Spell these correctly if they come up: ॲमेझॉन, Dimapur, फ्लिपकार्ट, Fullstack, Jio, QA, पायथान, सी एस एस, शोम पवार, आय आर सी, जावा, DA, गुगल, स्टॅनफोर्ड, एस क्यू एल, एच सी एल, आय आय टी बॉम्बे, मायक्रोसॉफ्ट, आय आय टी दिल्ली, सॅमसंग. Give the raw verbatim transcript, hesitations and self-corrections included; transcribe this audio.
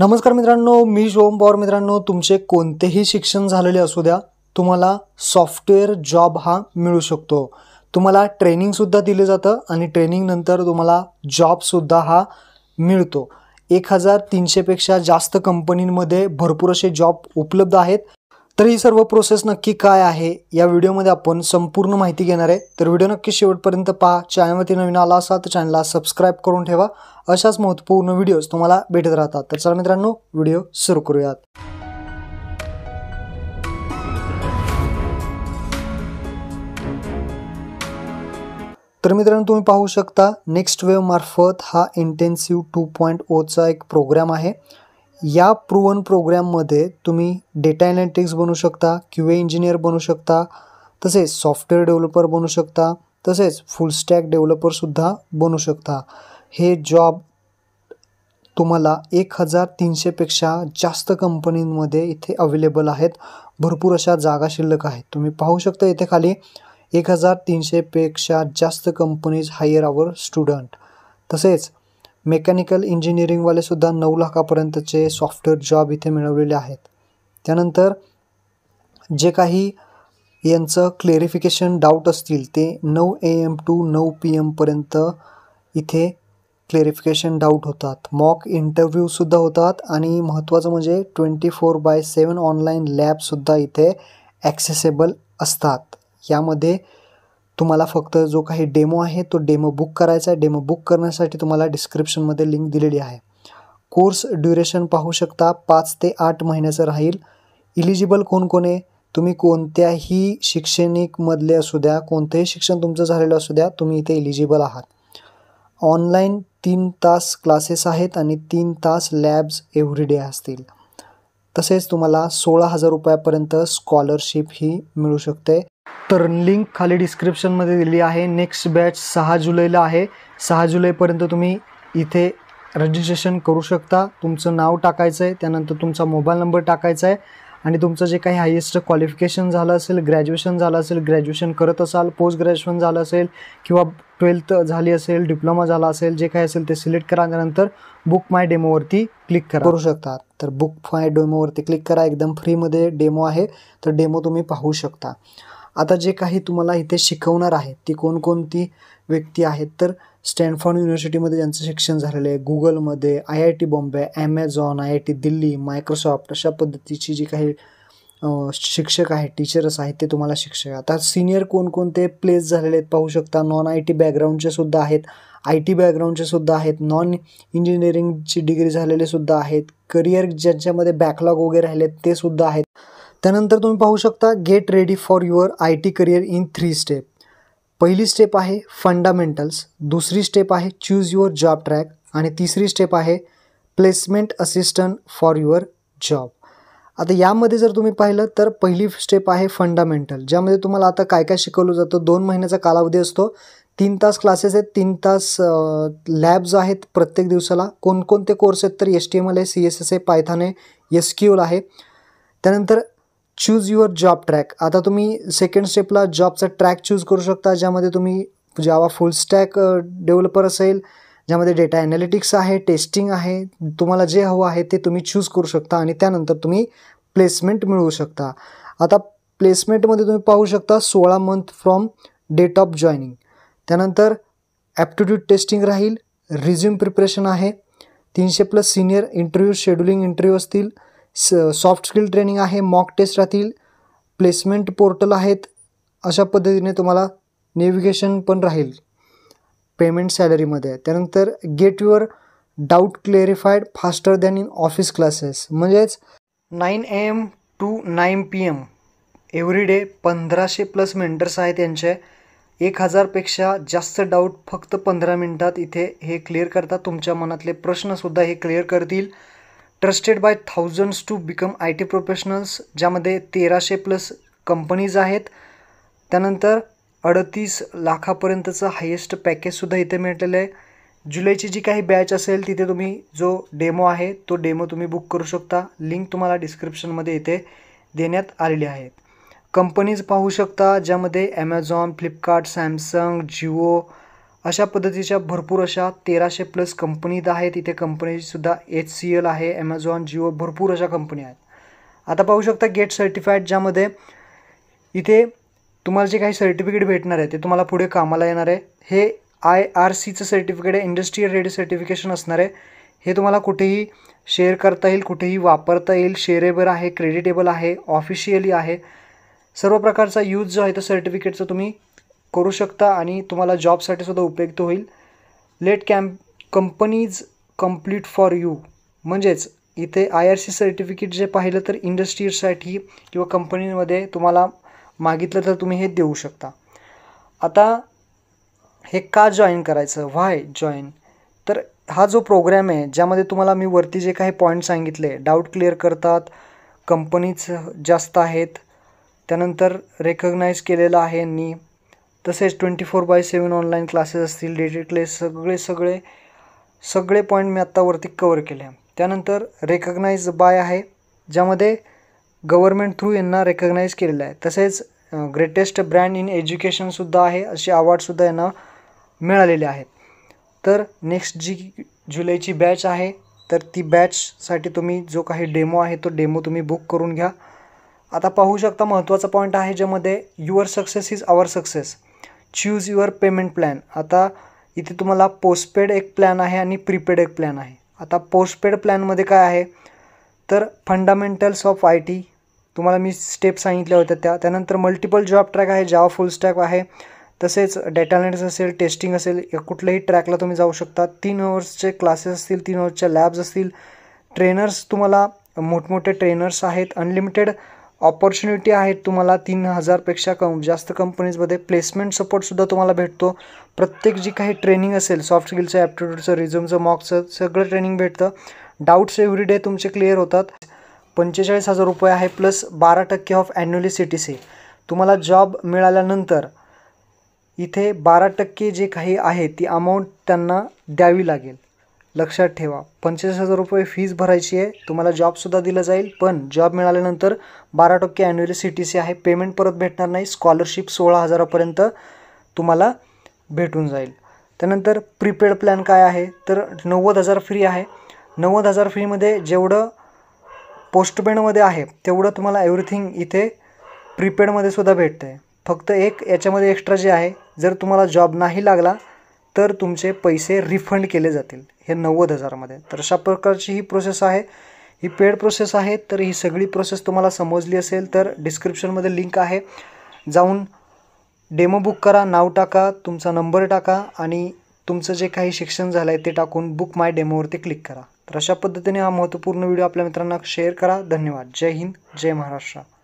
नमस्कार मित्रांनो, मी शोम पवार. मित्रांनो, तुमचे कोणतेही शिक्षण झालेले असू द्या, तुम्हाला सॉफ्टवेअर जॉब हा मिळू शकतो. तुम्हाला ट्रेनिंगसुद्धा दिलं जातं आणि ट्रेनिंगनंतर तुम्हाला जॉबसुद्धा हा मिळतो. एक हजार तीनशेपेक्षा जास्त कंपनींमध्ये भरपूर असे जॉब उपलब्ध आहेत. तर ही सर्व प्रोसेस नक्की काय आहे या व्हिडिओमध्ये आपण संपूर्ण माहिती घेणार आहे. तर व्हिडिओ नक्की शेवटपर्यंत पहा. चॅनलवरती नवीन आला असा तर चॅनलला सबस्क्राईब करून ठेवा. अशाच महत्त्वपूर्ण व्हिडिओज तुम्हाला भेटत राहतात. तर चला मित्रांनो, व्हिडिओ सुरू करूयात. तर मित्रांनो, तुम्ही पाहू शकता नेक्स्ट वेव्ह मार्फत हा इंटेन्सिव्ह टू पॉईंट ओचा एक प्रोग्राम आहे. या प्रूवन प्रोग्राममध्ये तुम्ही डेटा एनालिटिक्स बनू शकता, क्यू ए इंजिनियर बनू शकता, तसेच सॉफ्टवेअर डेव्हलपर बनू शकता, तसेच फुलस्टॅक डेव्हलपरसुद्धा बनू शकता. हे जॉब तुम्हाला एक हजार तीनशेपेक्षा जास्त कंपनींमध्ये इथे अवेलेबल आहेत. भरपूर अशा जागा शिल्लक आहेत. तुम्ही पाहू शकता इथे खाली एक हजार तीनशेपेक्षा जास्त कंपनीज हायर आवर स्टुडंट. तसेच मेकॅनिकल इंजिनिअरिंगवालेसुद्धा नऊ लाखापर्यंतचे सॉफ्टवेअर जॉब इथे मिळवलेले आहेत. त्यानंतर जे काही यांचं क्लेरिफिकेशन डाऊट असतील ते नऊ ए एम टू नऊ पी एमपर्यंत इथे क्लेरिफिकेशन डाऊट होतात. मॉक इंटरव्ह्यूसुद्धा होतात आणि महत्त्वाचं म्हणजे twenty four by seven online लॅबसुद्धा इथे ॲक्सेसेबल असतात. यामध्ये तुम्हाला फक्त जो काही डेमो आहे तो डेमो बुक करायचा आहे. डेमो बुक करण्यासाठी तुम्हाला डिस्क्रिप्शनमध्ये लिंक दिलेली आहे. कोर्स ड्युरेशन पाहू शकता, पाच ते आठ महिन्याचं राहील. इलिजिबल कोण कोणे, तुम्ही कोणत्याही शिक्षणिकमधले असू द्या, कोणतंही शिक्षण तुमचं झालेलं असू द्या, तुम्ही इथे इलिजिबल आहात. ऑनलाईन तीन तास क्लासेस आहेत आणि तीन तास लॅब्स एव्हरीडे असतील. तसेच तुम्हाला सोळा हजार रुपयापर्यंत स्कॉलरशिप ही मिळू शकते. तर लिंक खाली डिस्क्रिप्शनमध्ये दिली आहे. नेक्स्ट बॅच सहा जुलैला आहे. सहा जुलैपर्यंत तुम्ही इथे रजिस्ट्रेशन करू शकता. तुमचं नाव टाकायचं आहे, त्यानंतर तुमचा मोबाईल नंबर टाकायचा आहे आणि तुमचं जे काही हायेस्ट क्वालिफिकेशन झालं असेल, ग्रॅज्युएशन झालं असेल, ग्रॅज्युएशन करत असाल, पोस्ट ग्रॅज्युएशन झालं असेल किंवा ट्वेल्थ झाली असेल, डिप्लोमा झाला असेल, जे काही असेल ते सिलेक्ट करा. त्यानंतर बुक माय डेमोवरती क्लिक करा करू शकता. तर बुक माय डेमोवरती क्लिक करा. एकदम फ्रीमध्ये डेमो आहे, तर डेमो तुम्ही पाहू शकता. आता जे काही तुम्हाला इथे शिकवणार आहेत ती कोणकोणती व्यक्ती आहेत, तर स्टॅनफोर्ड युनिव्हर्सिटीमध्ये ज्यांचं शिक्षण झालेलं आहे, गुगलमध्ये, आय आय टी बॉम्बे, ॲमेझॉन, आय आय टी दिल्ली, मायक्रोसॉफ्ट अशा पद्धतीची जी काही शिक्षक आहेत, टीचर्स आहेत, ते तुम्हाला शिक्षक. आता सिनियर कोणकोणते प्लेस झालेले आहेत पाहू शकता. नॉन आय टी बॅकग्राऊंडचे सुद्धा आहेत, आय टी बॅकग्राऊंडचे सुद्धा आहेत, नॉन इंजिनिअरिंगची डिग्री झालेले सुद्धा आहेत, करिअर ज्यांच्यामध्ये बॅकलॉग वगैरे राहिले ते सुद्धा आहेत. त्यानंतर तुम्ही पाहू शकता get ready for your I T career in three step. पहिली स्टेप आहे फंडामेंटल्स, दुसरी स्टेप आहे चूज युअर जॉब ट्रॅक आणि तिसरी स्टेप आहे placement assistant for your job. आता यामध्ये जर तुम्ही पाहिलं तर पहिली स्टेप आहे फंडामेंटल, ज्यामध्ये तुम्हाला आता काय काय शिकवलं जातं. दोन महिन्याचा कालावधी असतो, तीन तास क्लासेस आहेत, तीन तास लॅब्स आहेत प्रत्येक दिवसाला. कोणकोणते कोर्स आहेत तर एस टी एम एल आहे, सी एस एस आहे, पायथान आहे, एस क्यू एल आहे. त्यानंतर चूज युअर जॉब ट्रॅक. आता तुम्ही सेकंड स्टेपला जॉबचा ट्रॅक चूज करू शकता, ज्यामध्ये तुम्ही जावा फुल स्टॅक डेव्हलपर असेल, ज्यामध्ये डेटा ॲनालिटिक्स आहे, टेस्टिंग आहे, तुम्हाला जे हवं आहे ते तुम्ही चूज करू शकता आणि त्यानंतर तुम्ही प्लेसमेंट मिळवू शकता. आता प्लेसमेंटमध्ये तुम्ही पाहू शकता सोळा month from date of joining. त्यानंतर ॲप्टिट्यूड टेस्टिंग राहील, रिझ्यूम प्रिपरेशन आहे, तीनशे plus senior interview, scheduling interview असतील, सॉफ्ट स्किल ट्रेनिंग आहे, मॉक टेस्ट राहतील, प्लेसमेंट पोर्टल आहेत. अशा पद्धतीने तुम्हाला नेव्हिगेशन पण राहील पेमेंट सॅलरीमध्ये. त्यानंतर get your doubt clarified faster than in office classes, म्हणजेच nine A M to nine P M every day पंधराशे प्लस मेंटर्स आहेत त्यांचे. एक हजारपेक्षा जास्त डाऊट फक्त पंधरा मिनटात इथे हे क्लिअर करतात. तुमच्या मनातले प्रश्नसुद्धा हे क्लिअर करतील. Trusted by thousands to become I T professionals, ज्यामध्ये तेराशे प्लस कंपनीज आहेत. त्यानंतर अडतीस लाखापर्यंतचं हायेस्ट पॅकेजसुद्धा इथे मिळालेलं आहे. जुलैची जी काही बॅच असेल तिथे तुम्ही जो डेमो आहे तो डेमो तुम्ही बुक करू शकता. लिंक तुम्हाला डिस्क्रिप्शनमध्ये इथे देण्यात आलेली आहेत. कंपनीज पाहू शकता, ज्यामध्ये ॲमेझॉन, फ्लिपकार्ट, सॅमसंग, जिओ, अशा पद्धतीच्या भरपूर अशा तेराशे प्लस कंपनीत आहेत. इथे कंपनीसुद्धा एच सी एल आहे, ॲमेझॉन, जिओ, भरपूर अशा कंपनी आहेत. आता पाहू शकता गेट सर्टिफाईड, ज्यामध्ये इथे तुम्हाला जे काही सर्टिफिकेट भेटणार आहे ते तुम्हाला पुढे कामाला येणार आहे. हे आय आर सीचं सर्टिफिकेट आहे, इंडस्ट्रियल रेडी सर्टिफिकेशन असणार आहे. हे तुम्हाला कुठेही शेअर करता येईल, कुठेही वापरता येईल, शेअरेबल आहे, क्रेडिटेबल आहे, ऑफिशियली आहे. सर्व प्रकारचा यूज जो आहे तो सर्टिफिकेटचा तुम्ही करू शकता आणि तुम्हाला जॉबसाठी सुद्धा उपयुक्त होईल. Let camp companies complete for you, म्हणजेच इथे आय आर सी सर्टिफिकेट जे पाहिलं तर इंडस्ट्रीसाठी किंवा कंपनीमध्ये तुम्हाला मागितलं तर तुम्ही हे देऊ शकता. आता हे का जॉईन करायचं, व्हाय जॉईन, तर हा जो प्रोग्राम आहे ज्यामध्ये तुम्हाला मी वरती जे काही पॉईंट सांगितले, डाऊट क्लिअर करतात, कंपनीज जास्त आहेत, त्यानंतर रेकग्नाईज केलेलं आहे यांनी, तसेच twenty four by seven online classes असतील, डेटेडले सगळे सगळे सगळे पॉईंट मी आत्तावरती कवर केले. त्यानंतर रेकग्नाईज बाय आहे ज्यामध्ये गव्हर्मेंट थ्रू यांना रेकग्नाईज केलेलं आहे. तसेच ग्रेटेस्ट ब्रँड इन एज्युकेशनसुद्धा आहे, असे अवॉर्डसुद्धा यांना मिळालेले आहेत. तर नेक्स्ट जी जुलैची बॅच आहे, तर ती बॅचसाठी तुम्ही जो काही डेमो आहे तो डेमो तुम्ही बुक करून घ्या. आता पाहू शकता महत्त्वाचा पॉईंट आहे ज्यामध्ये your success is our success, choose your payment plan. आता इथे तुम्हाला पोस्टपेड एक प्लॅन आहे आणि प्रीपेड एक प्लॅन आहे. आता पोस्टपेड प्लॅनमध्ये काय आहे तर फंडामेंटल्स ऑफ आय टी, तुम्हाला मी स्टेप सांगितल्या होत्या त्या. त्यानंतर मल्टिपल जॉब ट्रॅक आहे, जावा फुल स्टॅक आहे, तसेच डेटा अनालिटिक्स असेल, टेस्टिंग असेल, या कुठल्याही ट्रॅकला तुम्ही जाऊ शकता. तीन अवर्सचे क्लासेस असतील, तीन अवर्सच्या लॅब्स असतील, ट्रेनर्स तुम्हाला मोठमोठे ट्रेनर्स आहेत, अनलिमिटेड ऑपॉर्च्युनिटी आहेत तुम्हाला. तीन हजारपेक्षा कम जास्त कंपनीजमध्ये प्लेसमेंट सपोर्टसुद्धा तुम्हाला भेटतो. प्रत्येक जी काही ट्रेनिंग असेल, सॉफ्ट स्किलचं, ॲप्टिट्यूडचं, रिझ्यूमचं, मॉकचं, सगळं ट्रेनिंग भेटतं. डाऊट्स एव्हरी डे तुमचे क्लिअर होतात. पंचेचाळीस हजार रुपये आहे प्लस बारा टक्के of annually C T C. तुम्हाला जॉब मिळाल्यानंतर इथे बारा टक्के जे काही आहे ती अमाऊंट त्यांना द्यावी लागेल, लक्षात ठेवा. पंचेचाळीस हजार रुपये फीज भरायची आहे, तुम्हाला जॉबसुद्धा दिला जाईल, पण जॉब मिळाल्यानंतर बारा टक्के ॲन्युअली सी टी सी आहे. पेमेंट परत भेटणार नाही. स्कॉलरशिप सोळा हजारापर्यंत तुम्हाला भेटून जाईल. त्यानंतर प्रीपेड प्लॅन काय आहे तर नव्वद हजार फ्री आहे. नव्वद हजार फ्रीमध्ये जेवढं पोस्टपेडमध्ये आहे तेवढं तुम्हाला एव्हरीथिंग इथे प्रीपेडमध्ये सुद्धा भेटतं आहे. फक्त एक याच्यामध्ये एक्स्ट्रा जे आहे, जर तुम्हाला जॉब नाही लागला तर तुमचे पैसे रिफंड केले जातील हे नव्वद हजारमध्ये. तर अशा प्रकारची ही प्रोसेस आहे, ही पेड प्रोसेस आहे. तर ही सगळी प्रोसेस तुम्हाला समजली असेल तर डिस्क्रिप्शनमध्ये लिंक आहे, जाऊन डेमो बुक करा, नाव टाका, तुमचा नंबर टाका आणि तुमचं जे काही शिक्षण झालं आहे ते टाकून बुक माय डेमोवरती क्लिक करा. तर अशा पद्धतीने हा महत्त्वपूर्ण व्हिडिओ आपल्या मित्रांना शेअर करा. धन्यवाद. जय हिंद, जय महाराष्ट्र.